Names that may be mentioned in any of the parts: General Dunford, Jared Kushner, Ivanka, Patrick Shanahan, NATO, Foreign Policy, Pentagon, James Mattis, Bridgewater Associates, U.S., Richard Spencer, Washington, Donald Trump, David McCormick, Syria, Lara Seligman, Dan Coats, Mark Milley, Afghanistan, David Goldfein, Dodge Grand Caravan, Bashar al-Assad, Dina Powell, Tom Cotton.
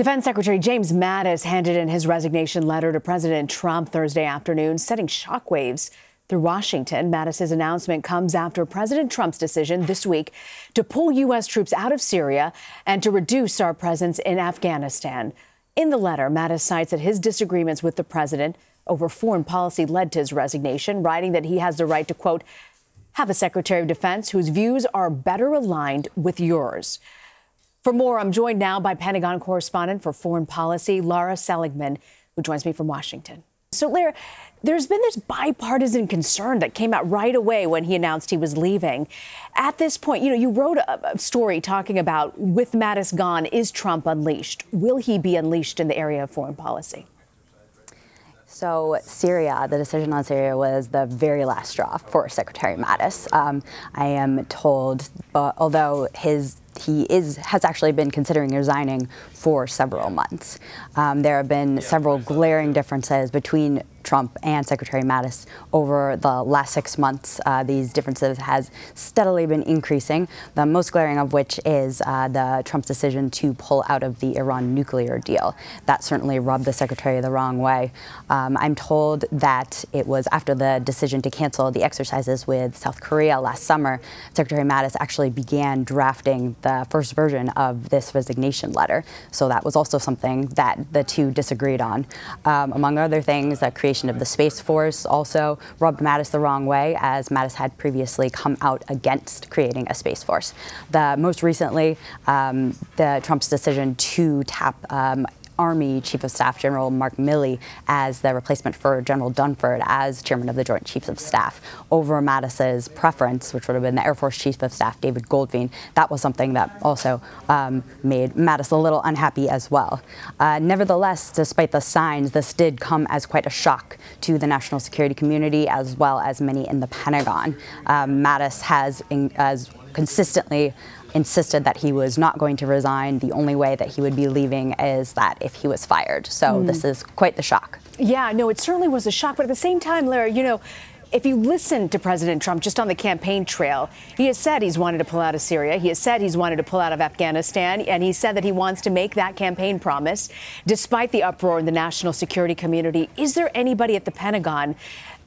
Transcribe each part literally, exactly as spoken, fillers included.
Defense Secretary James Mattis handed in his resignation letter to President Trump Thursday afternoon, setting shockwaves through Washington. Mattis's announcement comes after President Trump's decision this week to pull U S troops out of Syria and to reduce our presence in Afghanistan. In the letter, Mattis cites that his disagreements with the president over foreign policy led to his resignation, writing that he has the right to, quote, have a Secretary of Defense whose views are better aligned with yours. For more, I'm joined now by Pentagon correspondent for foreign policy, Lara Seligman, who joins me from Washington. So, Lara, there's been this bipartisan concern that came out right away when he announced he was leaving. At this point, you know, you wrote a, a story talking about, with Mattis gone, is Trump unleashed? Will he be unleashed in the area of foreign policy? So Syria, the decision on Syria was the very last straw for Secretary Mattis. Um, I am told, uh, although his he is has actually been considering resigning for several months. Um, there have been several glaring differences between Trump and Secretary Mattis over the last six months. Uh, these differences has steadily been increasing, the most glaring of which is uh, the Trump's decision to pull out of the Iran nuclear deal. That certainly rubbed the Secretary the wrong way. Um, I'm told that it was after the decision to cancel the exercises with South Korea last summer, Secretary Mattis actually began drafting the first version of this resignation letter. So that was also something that the two disagreed on. Um, among other things, that created of the Space Force also rubbed Mattis the wrong way, as Mattis had previously come out against creating a Space Force. The most recently, um, the Trump's decision to tap um, Army Chief of Staff General Mark Milley as the replacement for General Dunford as Chairman of the Joint Chiefs of Staff over Mattis's preference, which would have been the Air Force Chief of Staff David Goldfein. That was something that also um, made Mattis a little unhappy as well. Uh, nevertheless, despite the signs, this did come as quite a shock to the national security community as well as many in the Pentagon. Um, Mattis has, in, as consistently insisted that he was not going to resign. The only way that he would be leaving is that if he was fired. So mm. this is quite the shock. Yeah, no, it certainly was a shock. But at the same time, Lara, you know, if you listen to President Trump just on the campaign trail, he has said he's wanted to pull out of Syria. He has said he's wanted to pull out of Afghanistan. And he said that he wants to make that campaign promise, despite the uproar in the national security community. Is there anybody at the Pentagon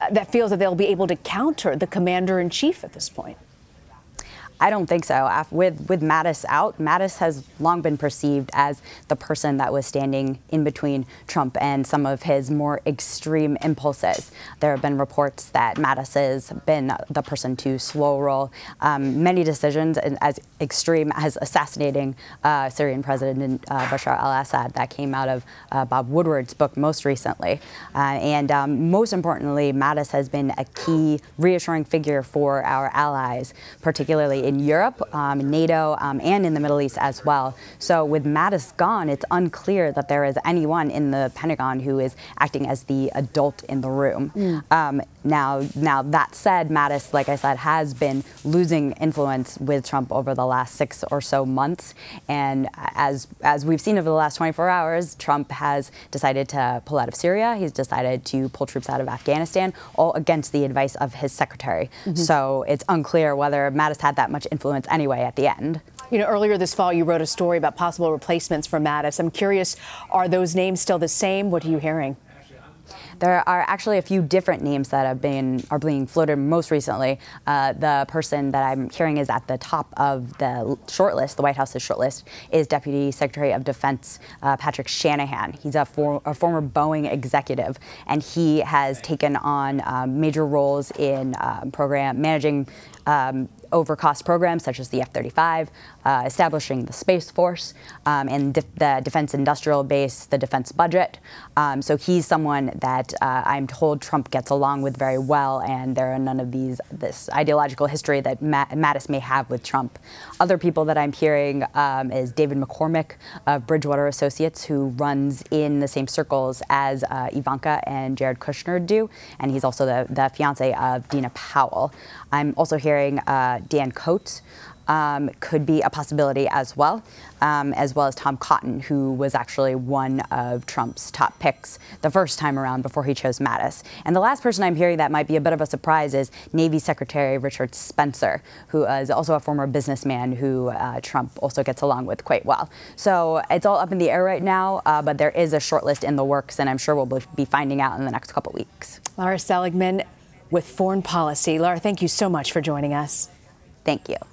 that feels that they'll be able to counter the commander in chief at this point? I don't think so. With with Mattis out, Mattis has long been perceived as the person that was standing in between Trump and some of his more extreme impulses. There have been reports that Mattis has been the person to slow roll um, many decisions, and as extreme as assassinating uh, Syrian President uh, Bashar al-Assad. That came out of uh, Bob Woodward's book most recently. Uh, and um, most importantly, Mattis has been a key reassuring figure for our allies, particularly in in Europe, um, NATO, um, and in the Middle East as well. So with Mattis gone, it's unclear that there is anyone in the Pentagon who is acting as the adult in the room. Mm. Um, now, now that said, Mattis, like I said, has been losing influence with Trump over the last six or so months. And as, as we've seen over the last twenty-four hours, Trump has decided to pull out of Syria. He's decided to pull troops out of Afghanistan, all against the advice of his secretary. Mm-hmm. So it's unclear whether Mattis had that much influence anyway at the end. You know, earlier this fall, you wrote a story about possible replacements for Mattis. I'm curious, are those names still the same? What are you hearing? There are actually a few different names that have been are being floated most recently. Uh, the person that I'm hearing is at the top of the shortlist, the White House's shortlist, is Deputy Secretary of Defense uh, Patrick Shanahan. He's a, for, a former Boeing executive, and he has taken on uh, major roles in uh, program managing um, overcost programs such as the F thirty-five, uh, establishing the Space Force, um, and def the defense industrial base, the defense budget. Um, so he's someone that uh, I'm told Trump gets along with very well, and there are none of these this ideological history that Ma Mattis may have with Trump. Other people that I'm hearing um, is David McCormick of Bridgewater Associates, who runs in the same circles as uh, Ivanka and Jared Kushner do, and he's also the, the fiance of Dina Powell. I'm also hearing uh, Dan Coats, um, could be a possibility as well, um, as well as Tom Cotton, who was actually one of Trump's top picks the first time around before he chose Mattis. And the last person I'm hearing that might be a bit of a surprise is Navy Secretary Richard Spencer, who is also a former businessman who uh, Trump also gets along with quite well. So it's all up in the air right now, uh, but there is a short list in the works, and I'm sure we'll be finding out in the next couple weeks. Lara Seligman with Foreign Policy. Lara, thank you so much for joining us. Thank you.